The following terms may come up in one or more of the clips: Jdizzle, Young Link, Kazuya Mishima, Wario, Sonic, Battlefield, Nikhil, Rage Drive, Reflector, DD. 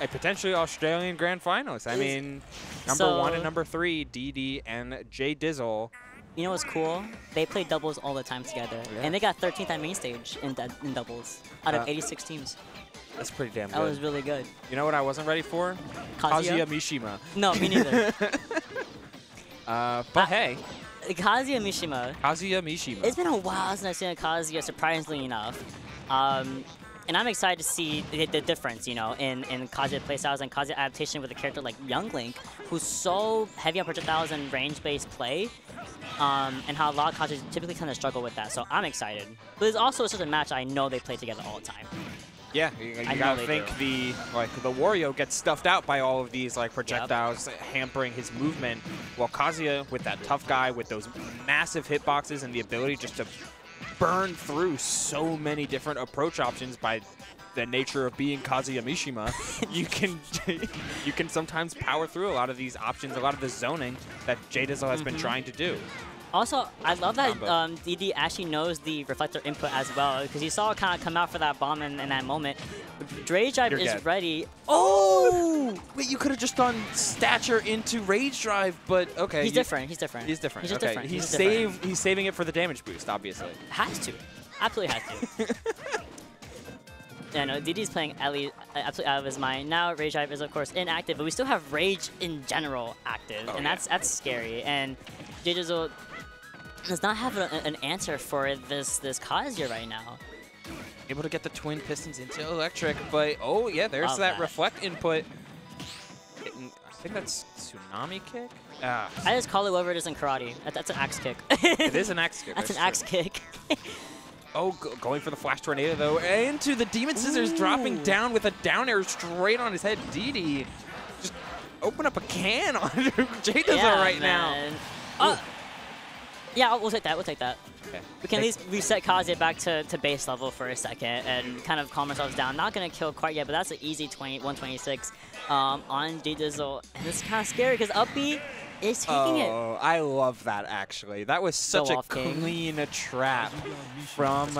a potentially Australian Grand Finalist. I mean, number one and number 3, DD and Jdizzle. You know what's cool? They play doubles all the time together. Yeah. And they got 13th at main stage in doubles out of 86 teams. That's pretty damn good. That was really good. You know what I wasn't ready for? Kazuya Mishima. No, me neither. But hey. Kazuya Mishima. Kazuya Mishima. It's been a while since I've seen a Kazuya, surprisingly enough. And I'm excited to see the difference, you know, in Kazuya playstyles and Kazuya adaptation with a character like Young Link, who's so heavy on projectiles and range-based play, and how a lot of Kazuyas typically kind of struggle with that. So I'm excited. But it's also such a match I know they play together all the time. Yeah, you gotta think the Wario gets stuffed out by all of these like projectiles hampering his movement, while Kazuya, with that tough guy with those massive hitboxes and the ability just to burn through so many different approach options by the nature of being Kazuya Mishima, you can sometimes power through a lot of these options, a lot of the zoning that Jdizzle has been trying to do. Also, I love that DD actually knows the Reflector input as well, because you saw it kind of come out for that bomb in that moment. Rage Drive is ready. Oh! Wait, you could have just done Stature into Rage Drive, but okay. He's different. He's saving it for the damage boost, obviously. Has to. Absolutely has to. Yeah, no, DD's playing absolutely out of his mind. Now Rage Drive is, of course, inactive, but we still have Rage in general active, and that's scary. And Jdizzle does not have an answer for this Kazuya right now. Able to get the twin pistons into electric, but oh yeah, there's that reflect input. I think that's tsunami kick. I just call it whatever it is in karate. That's an axe kick. It is an axe kick. That's an axe kick. Oh, going for the flash tornado though, into the demon scissors, dropping down with a down air straight on his head. DD just open up a can on Jdizzle right now. Yeah, we'll take that. We'll take that. Okay. We can at least reset Kazuya back to base level for a second and kind of calm ourselves down. Not going to kill quite yet, but that's an easy 126 on Jdizzle. And it's kind of scary because up B is taking it. Oh, I love that, actually. That was such a clean trap from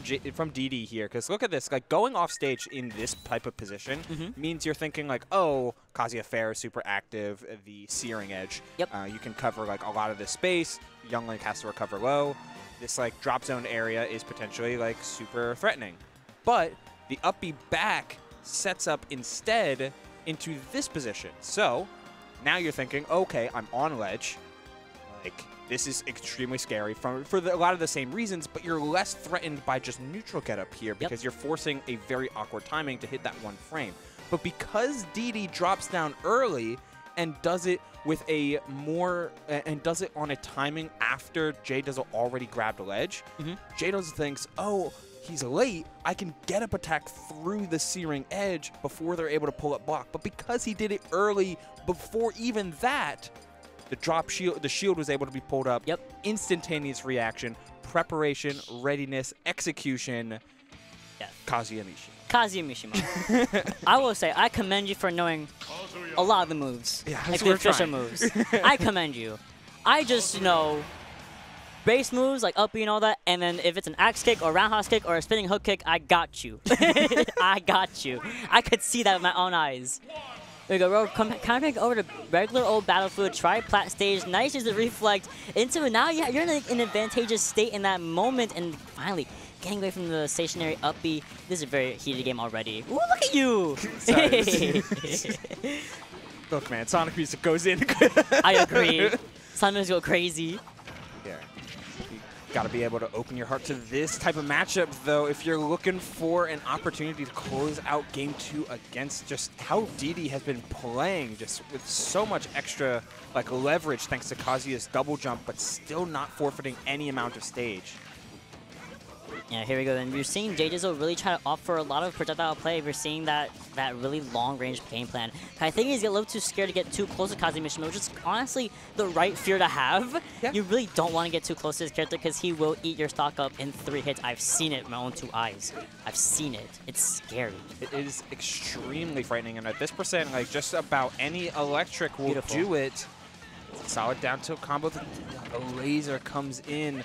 DD here. Because look at this. Like, going off stage in this type of position means you're thinking, like, oh, Kazuya Fair is super active, the Searing Edge. Yep. You can cover, like, a lot of this space. Young Link has to recover low. This, like, drop zone area is potentially, like, super threatening. But the up B back sets up instead into this position. So now you're thinking, okay, I'm on ledge. Like, this is extremely scary for a lot of the same reasons, but you're less threatened by just neutral get up here because you're forcing a very awkward timing to hit that one frame. But because DD drops down early and does it with a more and does it on a timing after Jdizzle already grabbed a ledge, Jdizzle thinks, oh, he's late, I can get up attack through the Searing Edge before they're able to pull up block. But because he did it early, before even that, the shield was able to be pulled up. Yep. Instantaneous reaction, preparation, readiness, execution. Yeah. Kazuya Mishima. Kazuya Mishima. I will say, I commend you for knowing a lot of the moves. Yeah, like the official moves. I commend you. I just know base moves like up B and all that, and then if it's an axe kick or roundhouse kick or a spinning hook kick, I got you. I got you. I could see that with my own eyes. There we go. We're coming over to regular old Battlefield, try plat stage. Nice is the reflect into it. Now you're in an advantageous state in that moment, and finally getting away from the stationary up B. This is a very heated game already. Ooh, look at you! Look, man, Sonic music goes in. I agree. Sonic music go crazy. Got to be able to open your heart to this type of matchup, though, if you're looking for an opportunity to close out Game 2 against just how DD has been playing, just with so much extra like leverage thanks to Kazuya's double jump, but still not forfeiting any amount of stage. Yeah, here we go. And you're seeing Jdizzle really try to offer a lot of projectile play. We're seeing that really long-range game plan. I think he's a little too scared to get too close to Kazuya Mishima, which is honestly the right fear to have. Yeah. You really don't want to get too close to his character because he will eat your stock up in 3 hits. I've seen it with my own 2 eyes. I've seen it. It's scary. It is extremely frightening. And at this percent, like just about any electric will do it. Solid down tilt combo. The laser comes in.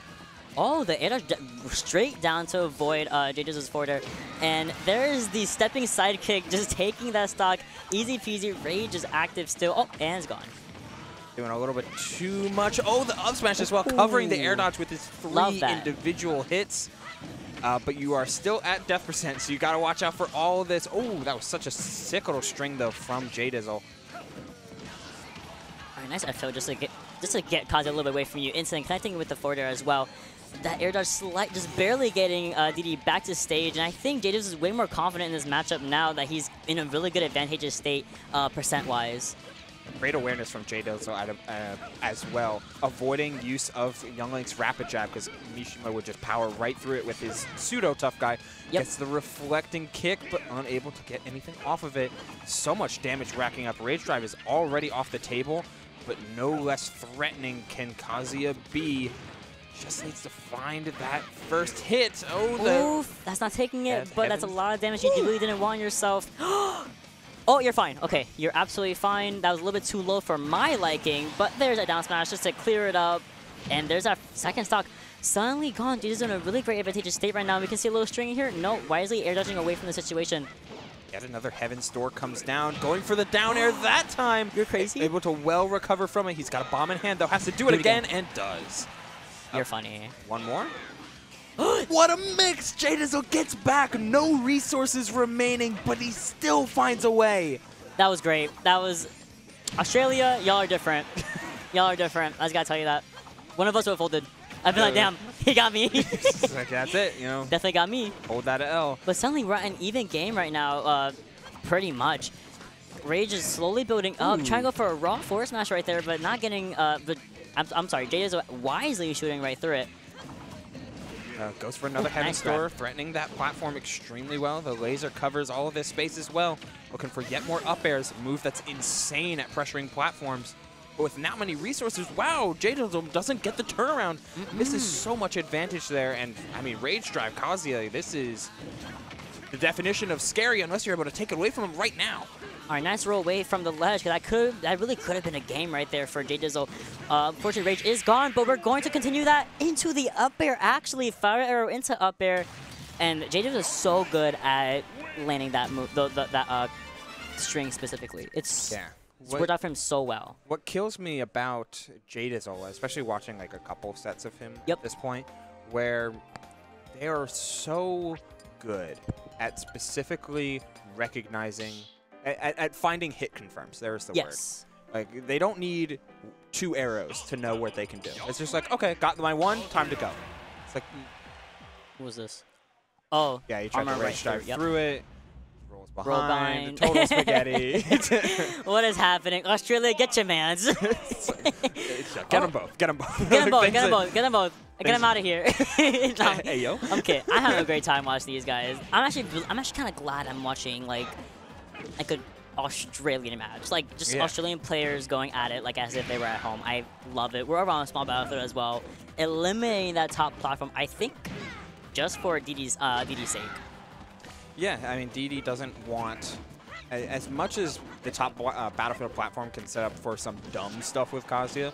Oh, the air dash straight down to avoid Jdizzle's forward air. And there is the stepping sidekick just taking that stock. Easy peasy. Rage is active still. Oh, and it's gone. Doing a little bit too much. Oh, the up smash as well, covering the air dodge with his three individual hits. But you are still at death percent, so you got to watch out for all of this. Oh, that was such a sick little string, though, from Jdizzle. All right, nice FO just to get Kazuya a little bit away from you. Instant connecting with the forward air as well. That air dodge just barely getting DD back to stage, and I think Jdizzle is way more confident in this matchup now that he's in a really good advantageous state percent-wise. Great awareness from Jdizzle as well, avoiding use of Young Link's rapid jab because Mishima would just power right through it with his pseudo tough guy. Yep. Gets the reflecting kick, but unable to get anything off of it. So much damage racking up. Rage Drive is already off the table, but no less threatening can Kazuya be. Just needs to find that first hit. Oh, the oof, that's not taking it, but that's a lot of damage you really didn't want yourself. Oh, you're fine. Okay, you're absolutely fine. That was a little bit too low for my liking, but there's a down smash just to clear it up. And there's our second stock. Suddenly gone. Jdizzle's in a really great advantageous state right now. We can see a little string here. No, wisely air dodging away from the situation. Yet another Heaven's Door comes down, going for the down air that time. You're crazy. Able to well recover from it. He's got a bomb in hand, though. Has to do it again, and does. You're funny. One more. What a mix! Jdizzle gets back, no resources remaining, but he still finds a way. That was great. That was Australia. Y'all are different. Y'all are different. I just gotta tell you that. One of us would have folded. I've been like, damn, he got me. Like, that's it, you know. Definitely got me. Hold that L. But suddenly we're at an even game right now, pretty much. Rage is slowly building up. Trying to go for a raw forward smash right there, but not getting. I'm sorry, Jdizzle wisely shooting right through it. Goes for another Heaven's Door, threatening that platform extremely well. The laser covers all of this space as well. Looking for yet more up airs, a move that's insane at pressuring platforms. But with not many resources, wow, Jdizzle doesn't get the turnaround. Misses so much advantage there. And, I mean, Rage Drive, Kazuya, this is the definition of scary unless you're able to take it away from him right now. All right, nice roll away from the ledge, because that really could have been a game right there for Jdizzle. Unfortunately, Rage is gone, but we're going to continue that into the up air, actually. Fire arrow into up air, and Jdizzle is so good at landing that move, that string specifically. It's, it's worked out for him so well. What kills me about Jdizzle, especially watching like a couple sets of him at this point, where they are so good at specifically recognizing at finding hit confirms. There's the word. Like, they don't need two arrows to know what they can do. It's just like, okay, got my one, time to go. It's like, what was this? Oh, yeah, you try to rage dive through it. Rolls behind. Total spaghetti. What is happening? Australia, get your mans. Get them both. Get them both. Get them both. Get them both. Get them both. Get him out of here. No, hey yo. I'm kidding. I have a great time watching these guys. I'm actually kind of glad I'm watching like an Australian match, like just Australian players going at it like as if they were at home. I love it. We're around a small battlefield as well, eliminating that top platform. I think just for DD's sake. Yeah, I mean DD doesn't want as much as the top battlefield platform can set up for some dumb stuff with Kazuya.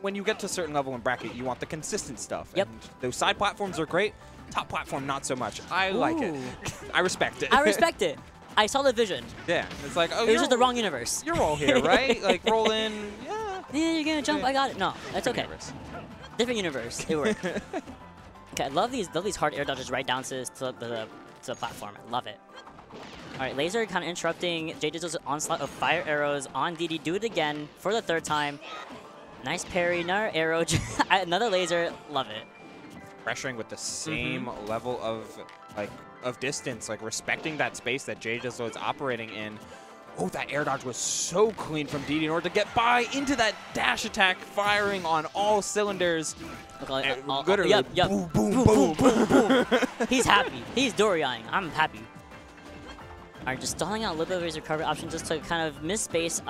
When you get to a certain level in bracket, you want the consistent stuff. Yep. And those side platforms are great. Top platform, not so much. I like it. I respect it. I respect it. I saw the vision. Yeah, it's like, oh, it was just the wrong universe. You're all here, right? Like, roll in, yeah, you're gonna jump, I got it. No, that's okay. Universe. Different universe, it worked. Okay, I love these hard air dodges right down to the platform, I love it. All right, laser kind of interrupting Jdizzle's onslaught of fire arrows on DD. Do it again for the third time. Nice parry, another arrow, another laser, love it. Pressuring with the same level of distance, like respecting that space that Jdizzle is operating in. Oh, that air dodge was so clean from DD in order to get by into that dash attack, firing on all cylinders. Literally, boom, boom, boom, boom, boom. He's happy. He's Dorian-ing. I'm happy. All right, just stalling out a little bit of his recovery option just to kind of misspace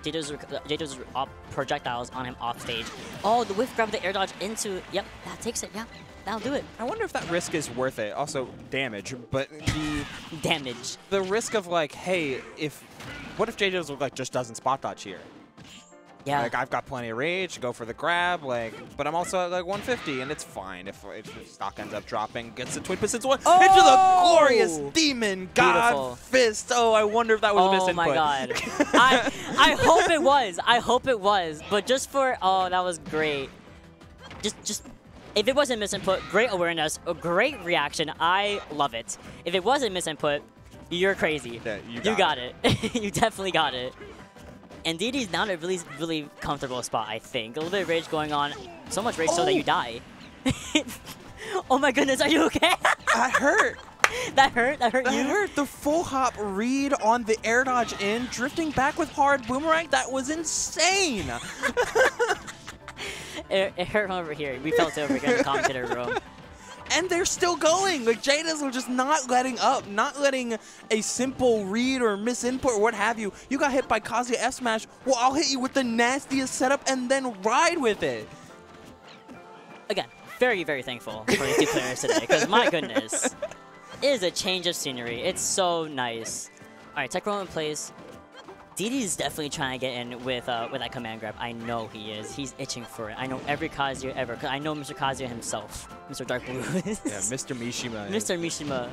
Jdizzle's projectiles on him off stage. Oh, the whiff grab the air dodge into, that takes it, that'll do it. I wonder if that risk is worth it. Also, damage, but the damage. The risk of like, hey, what if Jdizzle just doesn't spot dodge here? Yeah. Like, I've got plenty of rage, go for the grab, like, but I'm also at, like, 150, and it's fine if the stock ends up dropping, gets the twin pistons one, oh! Into the glorious demon god Beautiful. Fist. Oh, I wonder if that was a misinput. Oh, my God. I hope it was. I hope it was. But just for, oh, that was great. Just, if it wasn't misinput, great awareness, a great reaction. I love it. If it wasn't misinput, you're crazy. Yeah, you got it. You definitely got it. And DD's now in a really, really comfortable spot, I think. A little bit of rage going on. So much rage so that you die. Oh my goodness, are you okay? That hurt. That hurt? That hurt you? That hurt. The full hop read on the air dodge in, drifting back with hard boomerang. That was insane. It hurt over here. We felt it over here in the commentator room. And they're still going. Like, Jdizzle just not letting up, not letting a simple read or misinput or what have you. You got hit by Kazuya F Smash. Well, I'll hit you with the nastiest setup and then ride with it. Again, very, very thankful for these two players today, because my goodness, it is a change of scenery. It's so nice. All right, Tech Roll in place. DD's definitely trying to get in with that command grab. I know he is. He's itching for it. I know every Kazuya ever. I know Mr. Kazuya himself. Mr. Dark Blue. Yeah, Mr. Mishima. Mr. Mishima.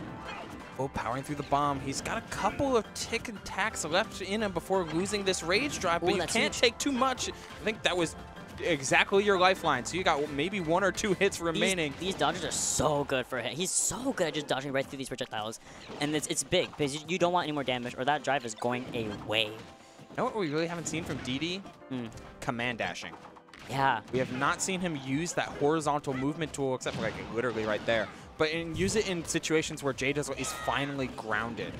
Oh, powering through the bomb. He's got a couple of tick and tacks left in him before losing this rage drive, but you can't take too much. I think that was exactly your lifeline, so you got maybe one or two hits remaining. These dodges are so good for him. He's so good at just dodging right through these projectiles, and it's big, because you don't want any more damage, or that drive is going away. You know what we really haven't seen from DD? Command dashing. Yeah. We have not seen him use that horizontal movement tool, except for like literally right there, but use it in situations where Jdizzle is finally grounded.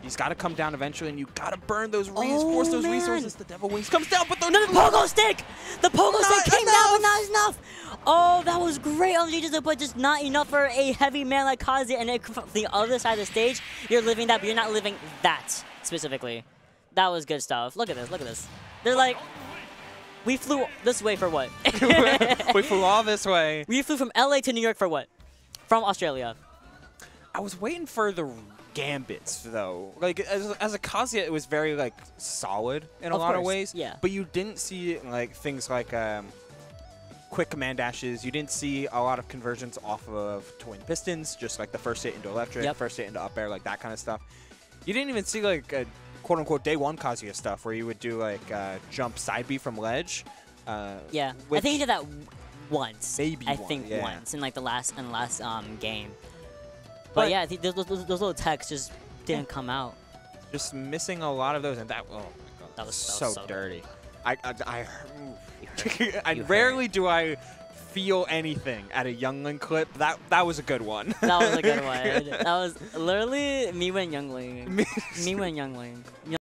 He's got to come down eventually, and you got to burn those resources. The Devil Wings comes down, but the pogo stick! The pogo stick came down, but not enough! Oh, that was great on Jdizzle, but just not enough for a heavy man like Kazuya, and from the other side of the stage, you're living that, but you're not living that, specifically. That was good stuff. Look at this, look at this. They're like, we flew this way for what? We flew all this way. We flew from LA to New York for what? From Australia. I was waiting for the gambits, though. Like, as a Kazuya, it was very, like, solid in a lot of ways. Yeah. But you didn't see, like, things like quick command dashes. You didn't see a lot of conversions off of twin pistons, just, like, the first hit into electric, first hit into up air, like, that kind of stuff. You didn't even see, like, a quote-unquote day one Kazuya stuff where you would do, like, jump side B from ledge. Yeah. I think he did that once. Maybe once in, like, the last game. But yeah, those little techs just didn't come out. Just missing a lot of those, and that, oh my God, that was so dirty. Good. I rarely do I feel anything at a Young Link clip. That was a good one. That was a good one. That was literally me when Young Link. Me when Young Link.